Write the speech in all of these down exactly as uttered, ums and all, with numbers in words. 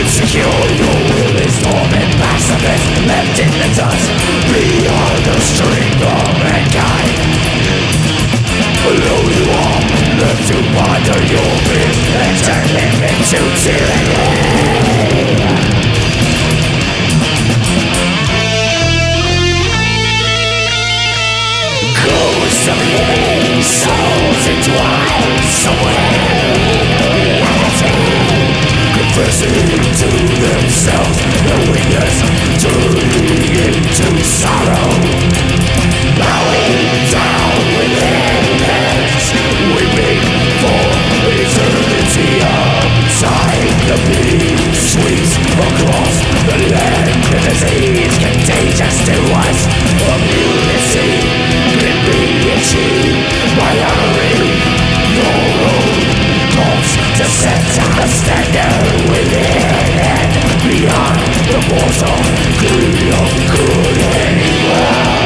insecure, your will is form and pacifist, left in the dust. We are the strength of mankind. Below you are, left to ponder your fears and turn them into tyranny. Ghosts of living souls entwined somewhere confessing to themselves their weakness, turning into sorrow, bowing down within hands, weeping for eternity. Outside the beat sweeps across the land, the disease contagious to us of unity can be achieved by honoring your own thoughts to set a standard within and beyond the mortal greed of good and evil.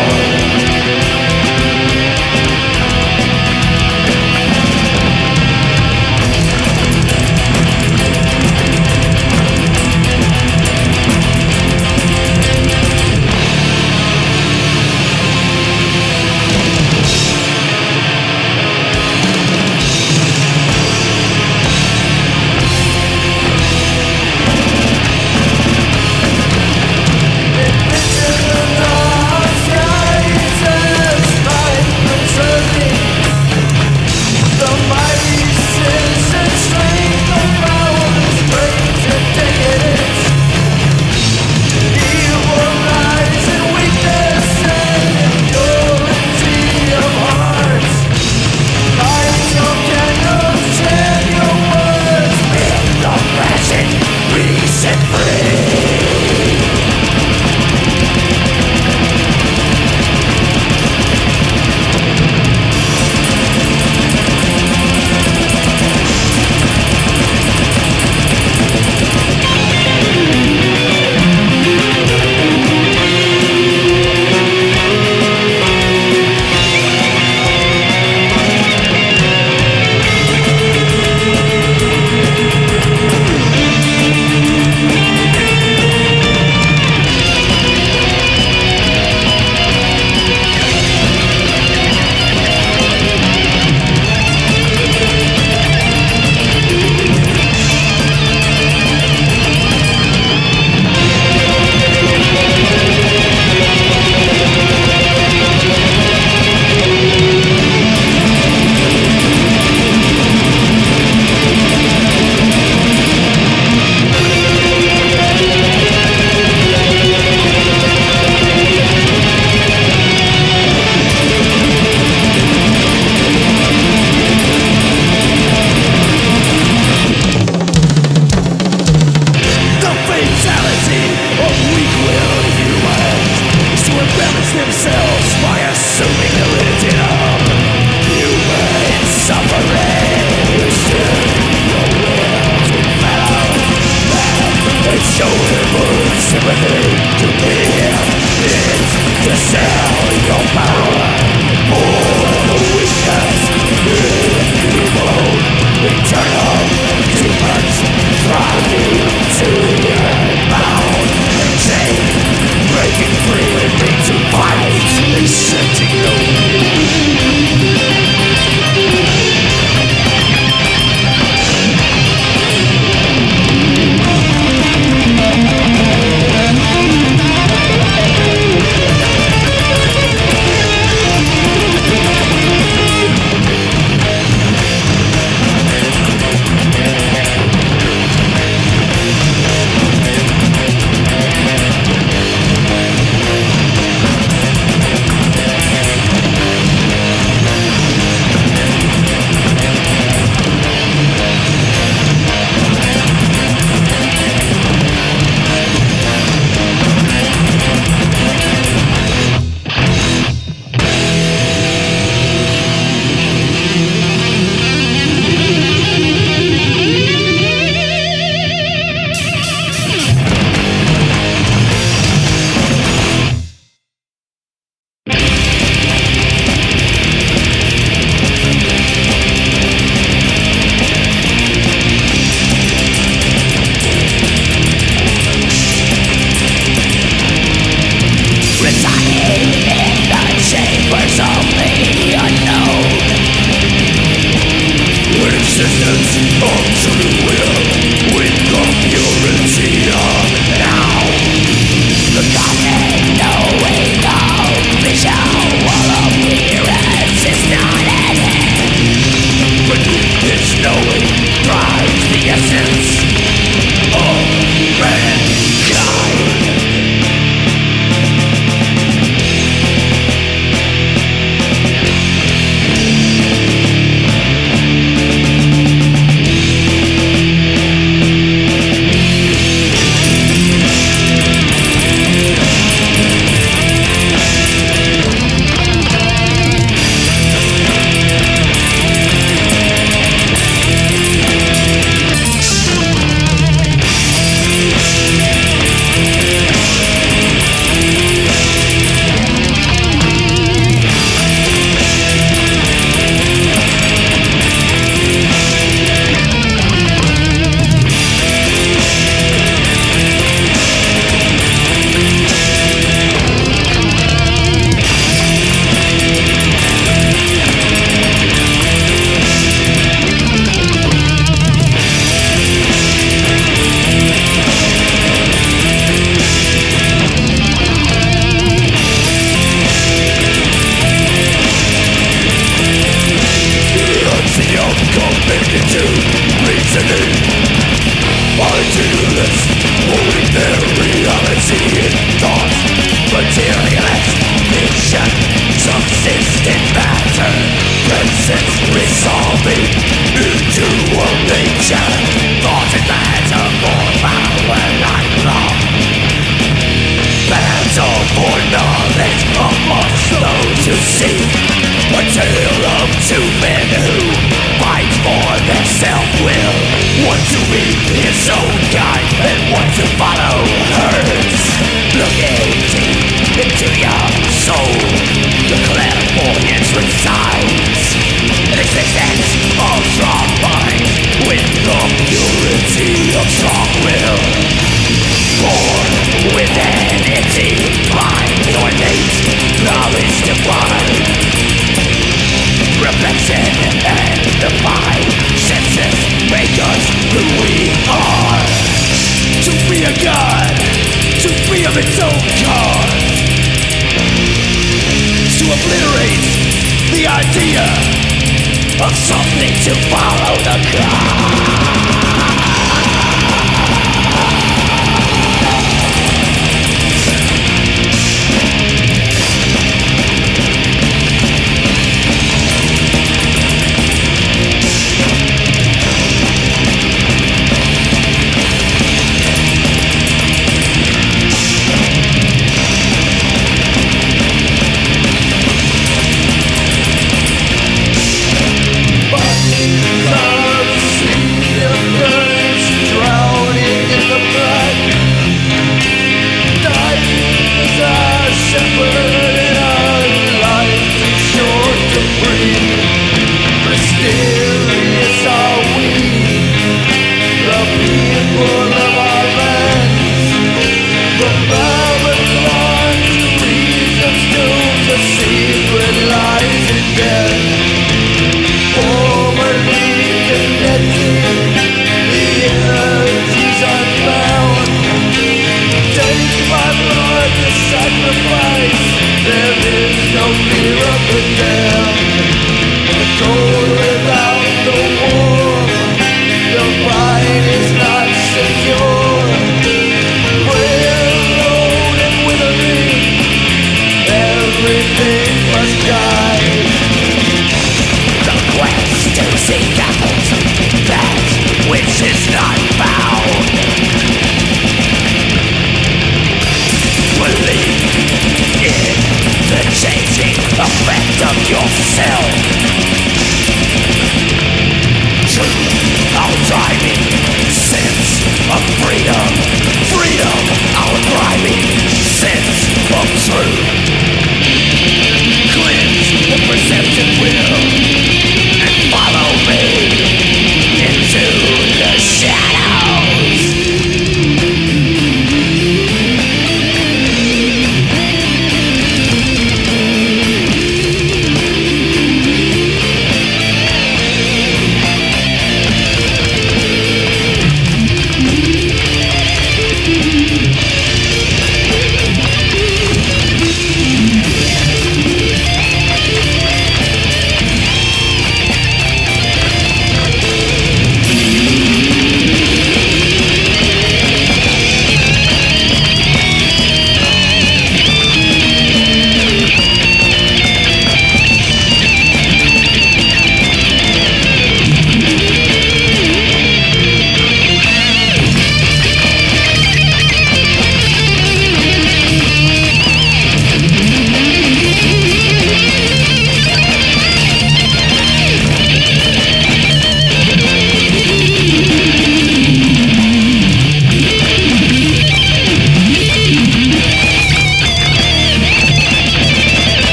Effect of yourself.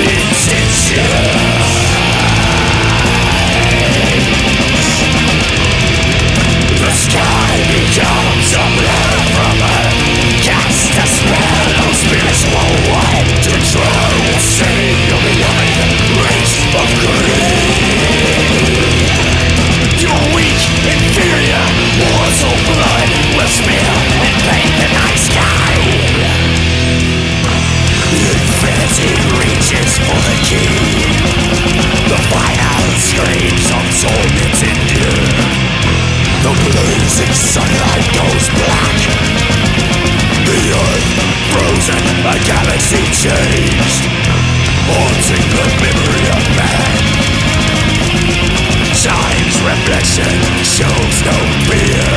Intention. see sunlight goes black. The earth frozen, a galaxy changed, haunting the memory of man. Time's reflection shows no fear.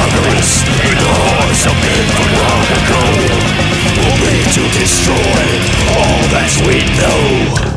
Avarice ignores a bit from long ago, hoping to destroy all that we know.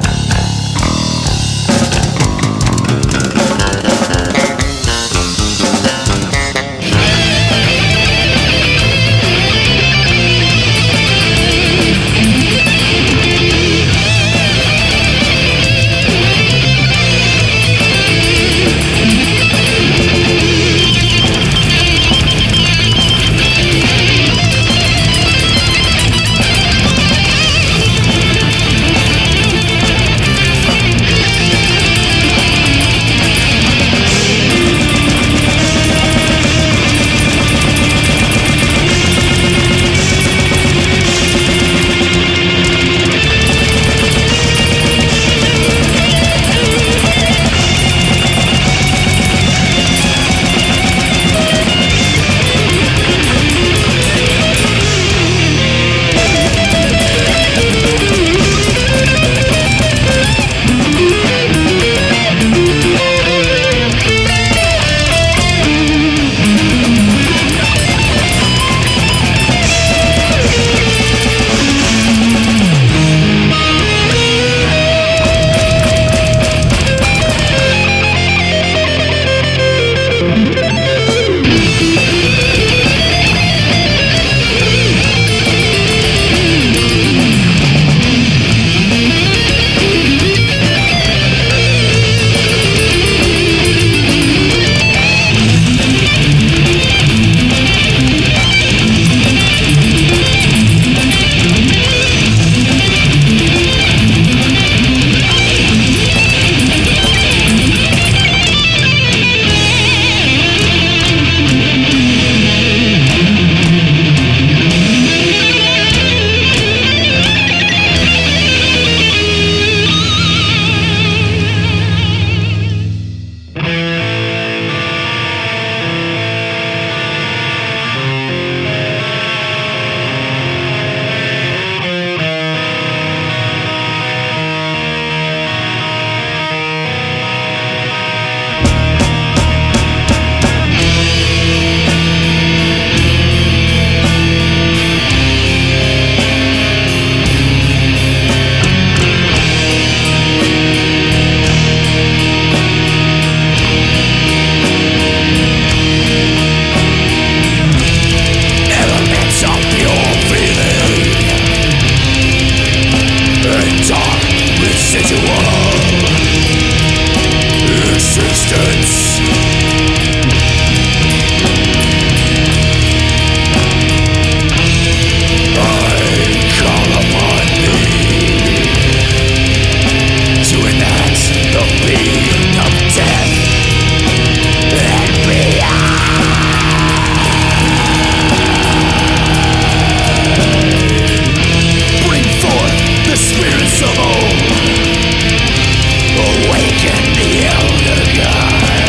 Awaken the elder god.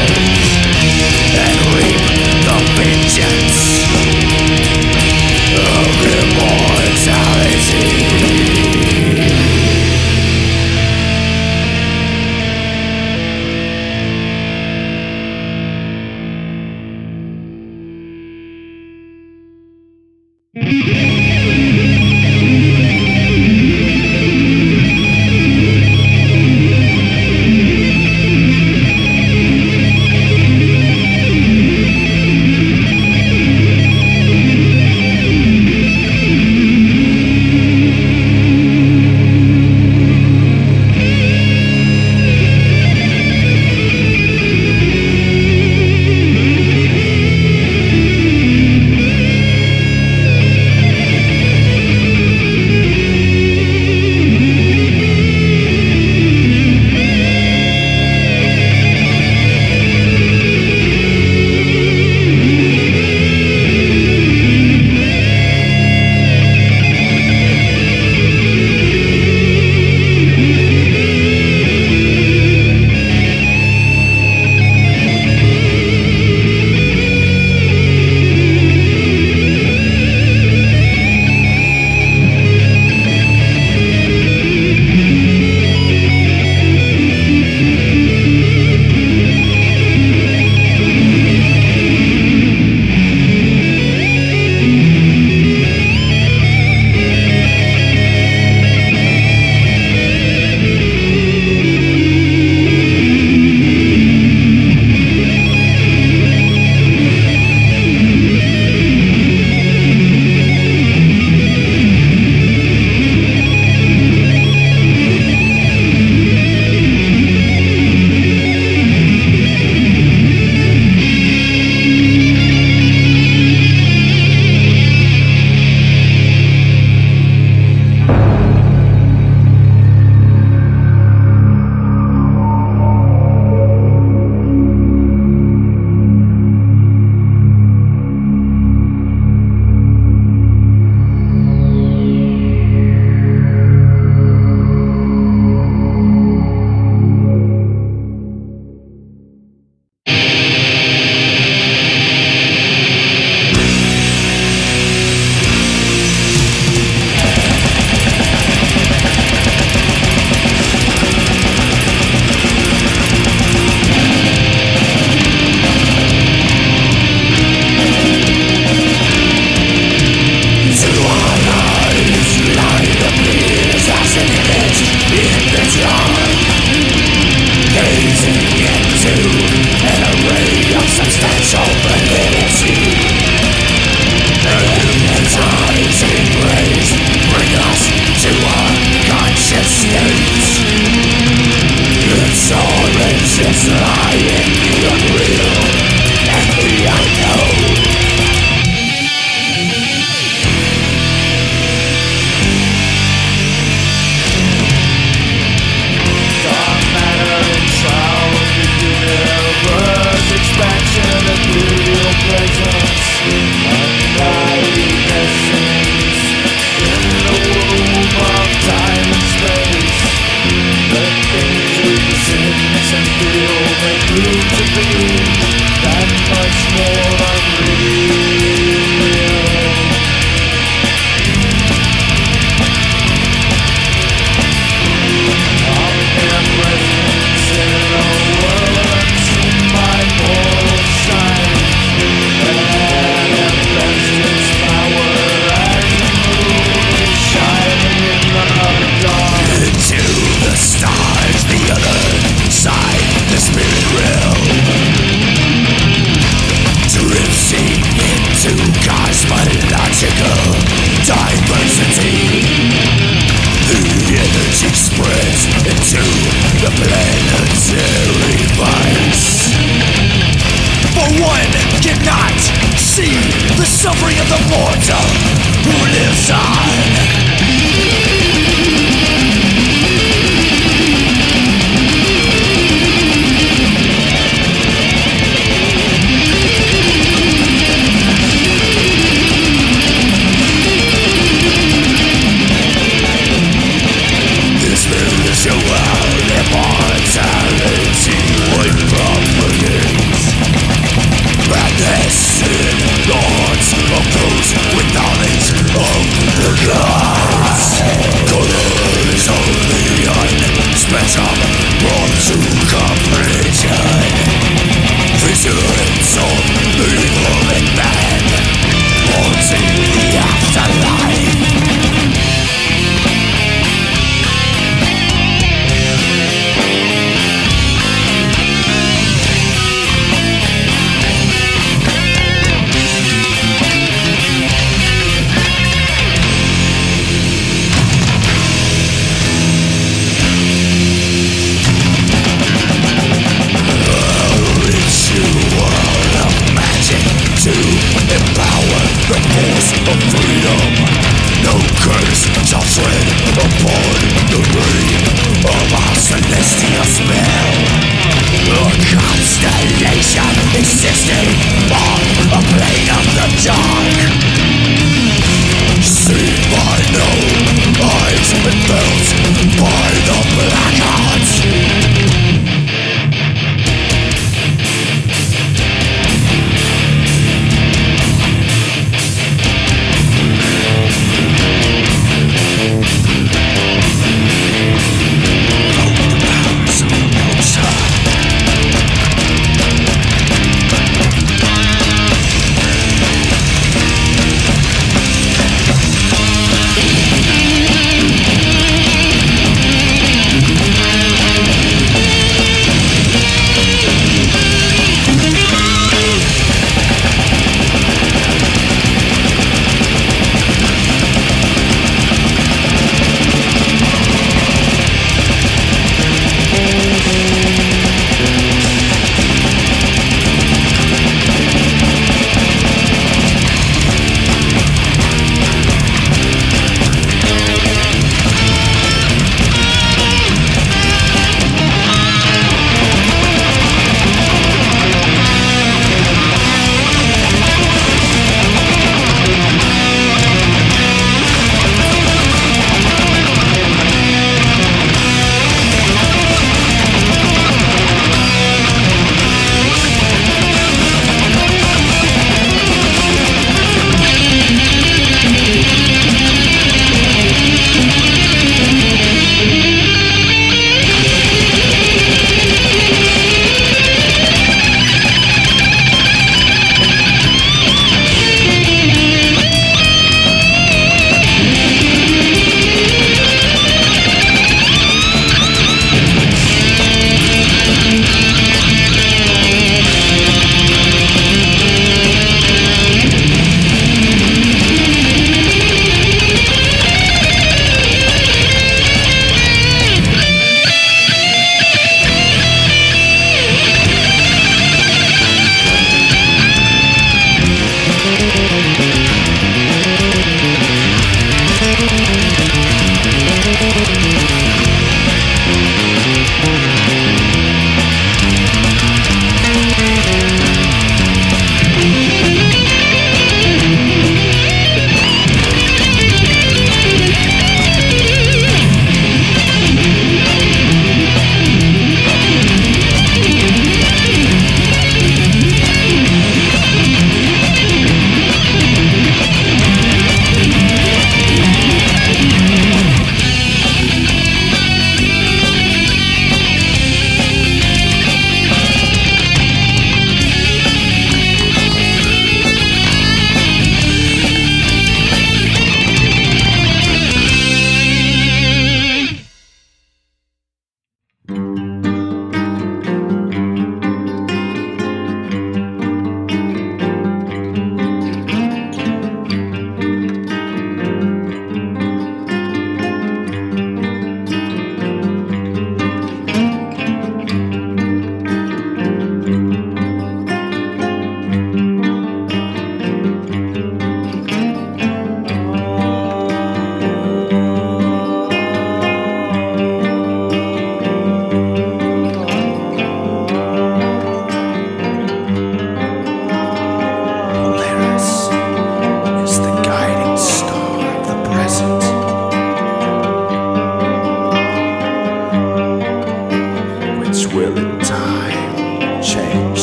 suffering of the mortal who lives on.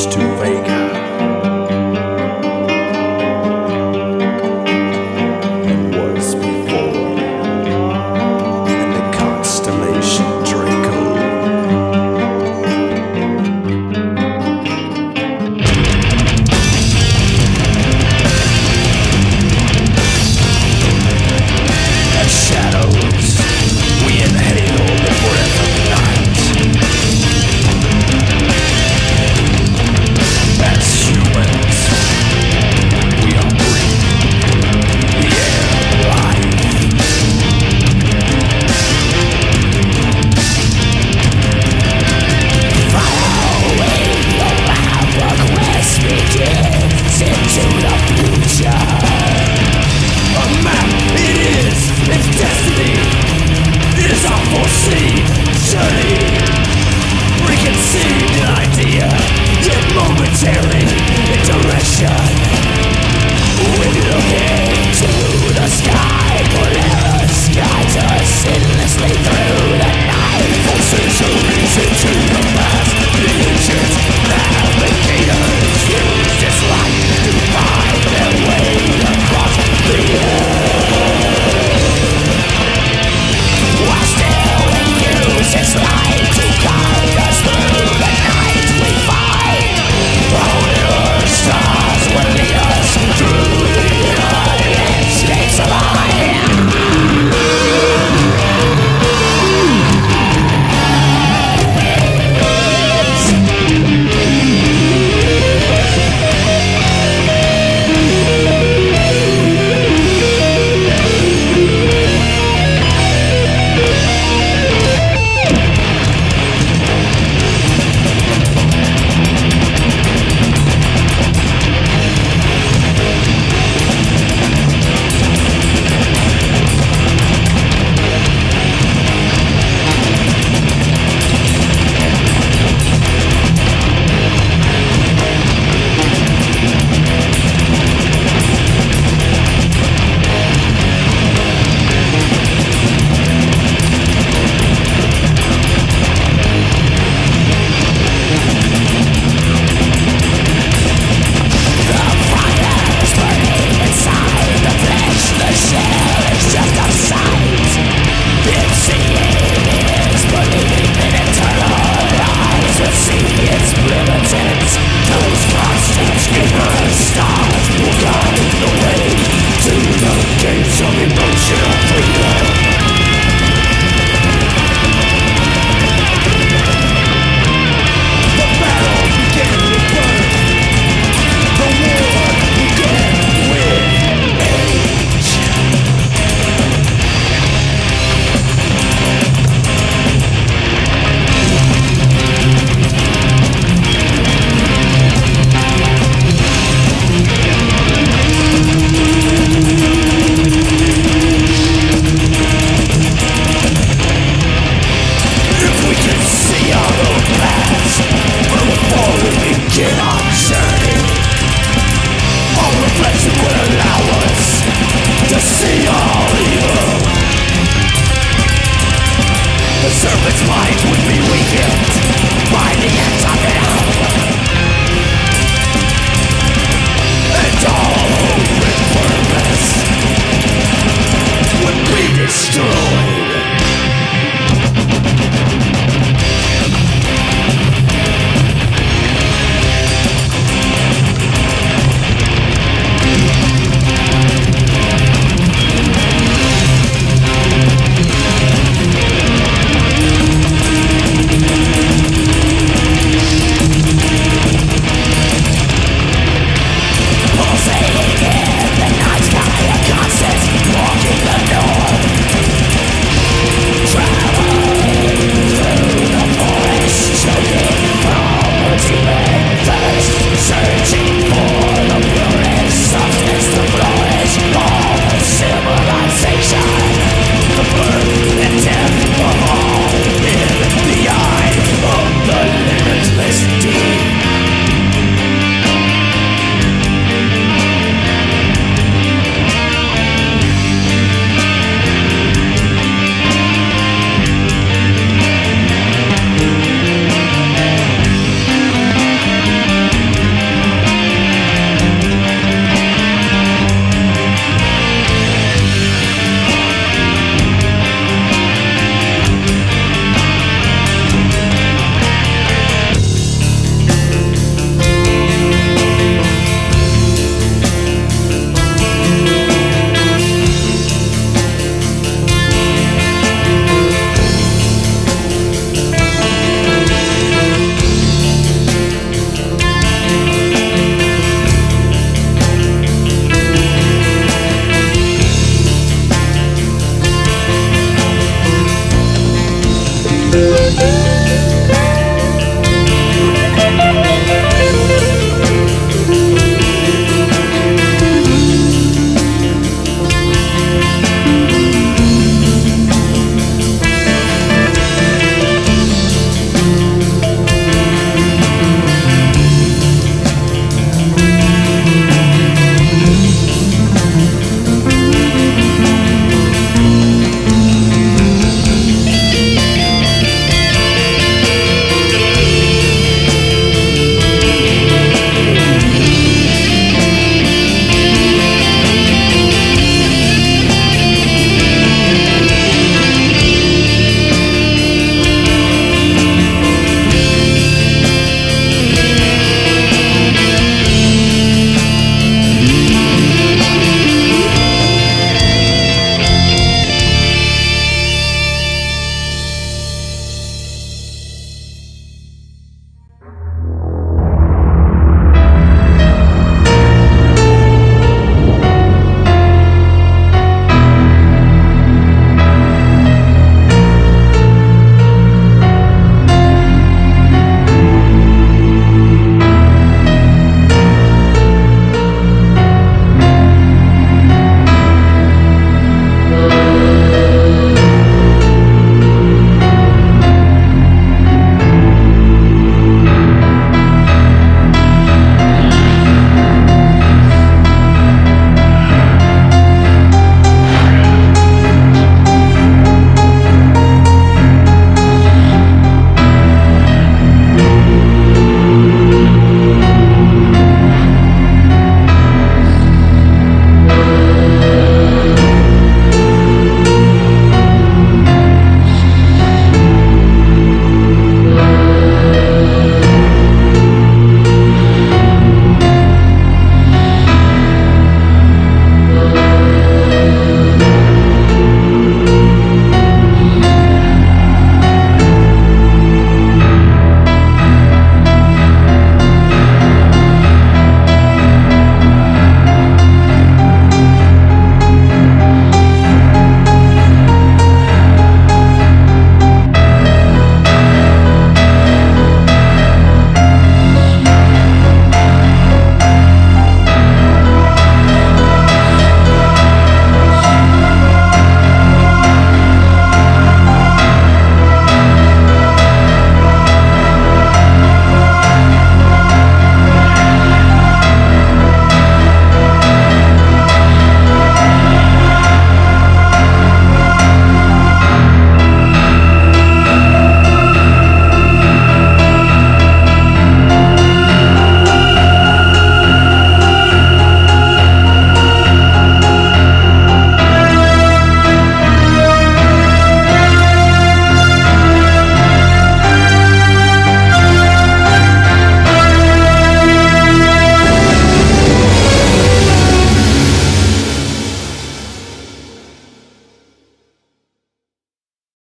Las Vegas. It was before, in the constellation Draco. As shadows, we inhale the breath of night. Terry!